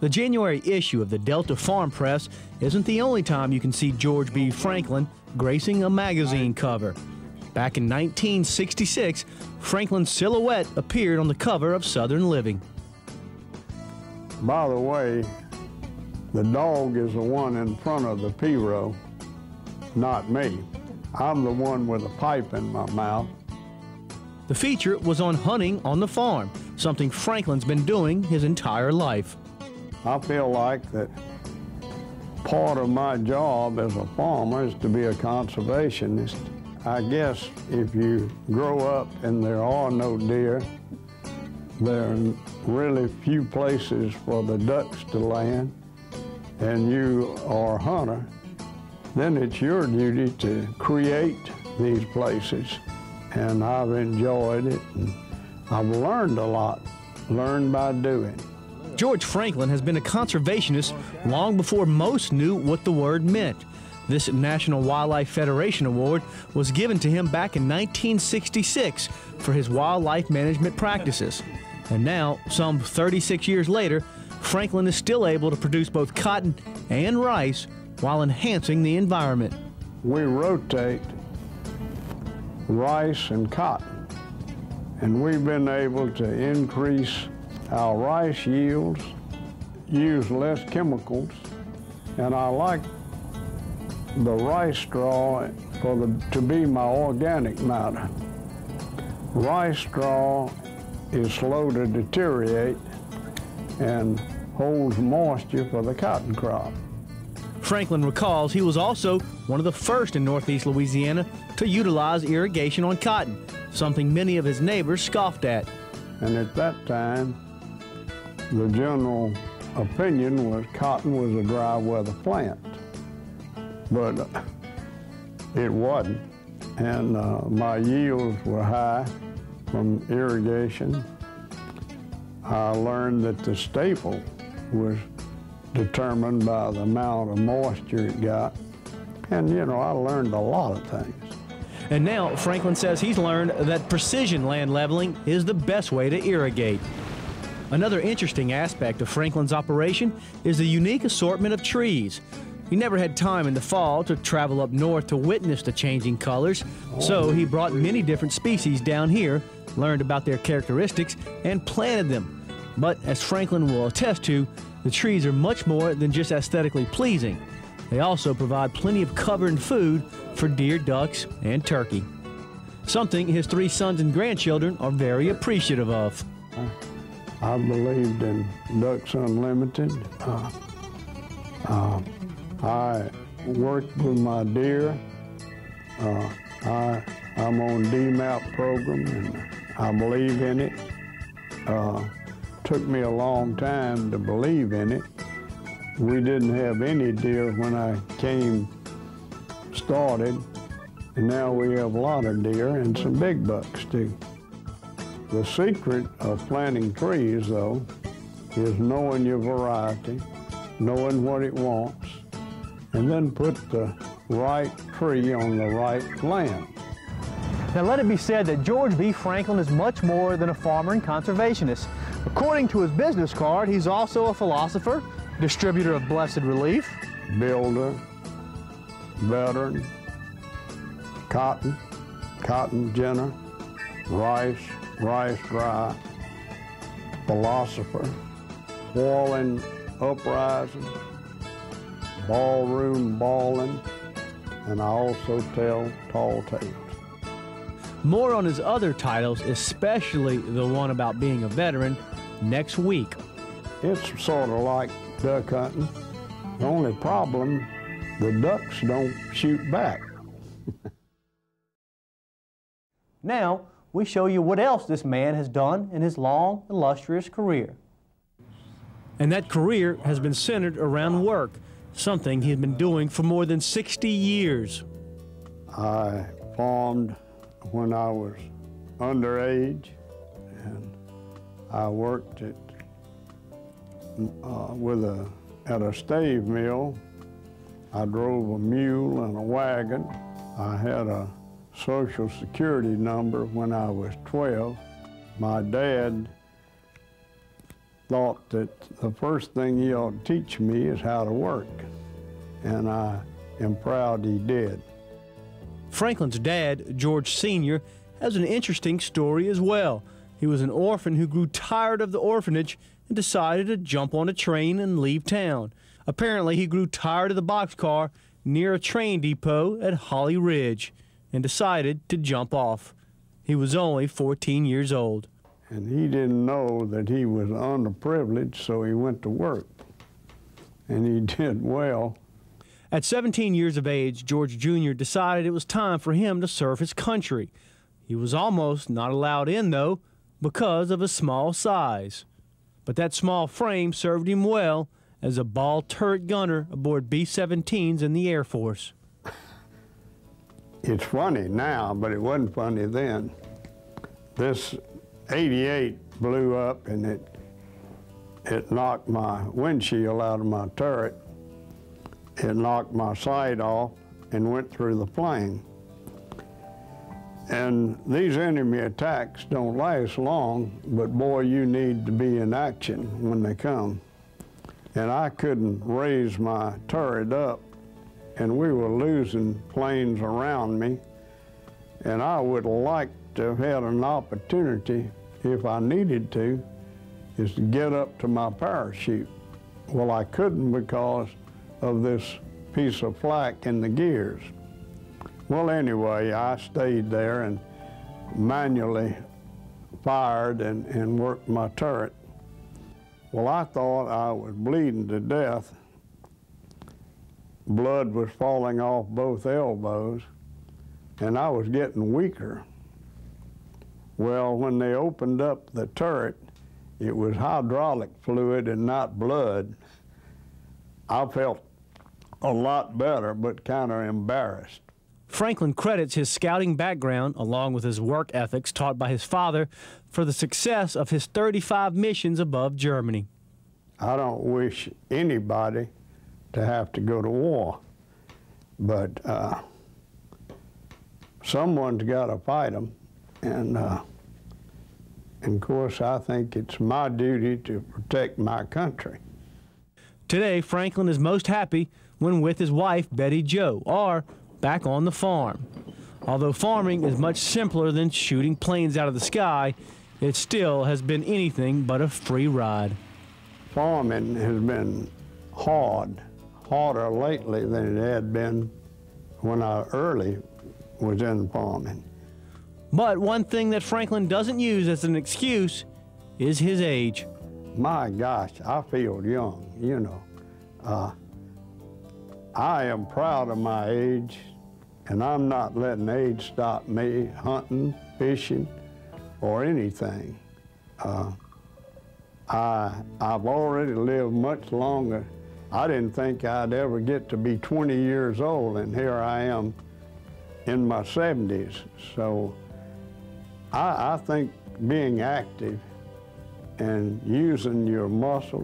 The January issue of the Delta Farm Press isn't the only time you can see George B. Franklin gracing a magazine cover. Back in 1966, Franklin's silhouette appeared on the cover of Southern Living. By the way, the dog is the one in front of the P-Row, not me. I'm the one with a pipe in my mouth. The feature was on hunting on the farm, something Franklin's been doing his entire life. I feel like that part of my job as a farmer is to be a conservationist. I guess if you grow up and there are no deer, there are really few places for the ducks to land, and you are a hunter, then it's your duty to create these places. And I've enjoyed it, and I've learned a lot, learned by doing. George Franklin has been a conservationist long before most knew what the word meant. This National Wildlife Federation Award was given to him back in 1966 for his wildlife management practices. And now, some 36 years later, Franklin is still able to produce both cotton and rice while enhancing the environment. We rotate rice and cotton, and we've been able to increase our rice yields, use less chemicals, and I like the rice straw to be my organic matter. Rice straw is slow to deteriorate and holds moisture for the cotton crop. Franklin recalls he was also one of the first in northeast Louisiana to utilize irrigation on cotton, something many of his neighbors scoffed at. And at that time, the general opinion was cotton was a dry weather plant, but it wasn't. And my yields were high from irrigation. I learned that the staple was determined by the amount of moisture it got. And you know, I learned a lot of things. And now Franklin says he's learned that precision land leveling is the best way to irrigate. Another interesting aspect of Franklin's operation is the unique assortment of trees. He never had time in the fall to travel up north to witness the changing colors, so he brought many different species down here, learned about their characteristics, and planted them. But as Franklin will attest to, the trees are much more than just aesthetically pleasing. They also provide plenty of cover and food for deer, ducks, and turkey, something his three sons and grandchildren are very appreciative of. I believed in Ducks Unlimited. I worked with my deer. I'm on DMAP program, and I believe in it. Took me a long time to believe in it. We didn't have any deer when I started, and now we have a lot of deer and some big bucks too. The secret of planting trees, though, is knowing your variety, knowing what it wants, and then put the right tree on the right land. Now, let it be said that George B. Franklin is much more than a farmer and conservationist. According to his business card, he's also a philosopher, distributor of blessed relief, builder, veteran, cotton giner, rice dry, philosopher, boiling, uprising, ballroom balling, and I also tell tall tales. More on his other titles, especially the one about being a veteran, next week. It's sort of like duck hunting. The only problem, the ducks don't shoot back. Now, we show you what else this man has done in his long, illustrious career. And that career has been centered around work, something he's been doing for more than 60 years. I farmed when I was underage, and I worked at a stave mill. I drove a mule and a wagon. I had a Social Security number when I was 12. My dad thought that the first thing he ought to teach me is how to work, and I am proud he did. Franklin's dad, George Sr., has an interesting story as well. He was an orphan who grew tired of the orphanage and decided to jump on a train and leave town. Apparently, he grew tired of the boxcar near a train depot at Holly Ridge and decided to jump off. He was only 14 years old. And he didn't know that he was underprivileged, so he went to work, and he did well. At 17 years of age, George Jr. decided it was time for him to serve his country. He was almost not allowed in, though, because of his small size. But that small frame served him well as a ball turret gunner aboard B-17s in the Air Force. It's funny now, but it wasn't funny then. This 88 blew up, and it knocked my windshield out of my turret. It knocked my sight off and went through the plane. And these enemy attacks don't last long, but boy, you need to be in action when they come. And I couldn't raise my turret up, and we were losing planes around me. And I would like to have had an opportunity, if I needed to, is to get up to my parachute. Well, I couldn't because of this piece of flak in the gears. Well, anyway, I stayed there and manually fired and worked my turret. Well, I thought I was bleeding to death. Blood was falling off both elbows, and I was getting weaker. Well, when they opened up the turret, it was hydraulic fluid and not blood. I felt a lot better, but kind of embarrassed. Franklin credits his scouting background, along with his work ethics taught by his father, for the success of his 35 missions above Germany. I don't wish anybody to have to go to war, but someone's got to fight them. And of course, I think it's my duty to protect my country. Today, Franklin is most happy when with his wife, Betty Joe, or back on the farm. Although farming is much simpler than shooting planes out of the sky, it still has been anything but a free ride. Farming has been hard, harder lately than it had been when I early was in farming. But one thing that Franklin doesn't use as an excuse is his age. My gosh, I feel young, you know. I am proud of my age, and I'm not letting age stop me hunting, fishing, or anything. I've already lived much longer. I didn't think I'd ever get to be 20 years old, and here I am in my 70s. So I think being active and using your muscles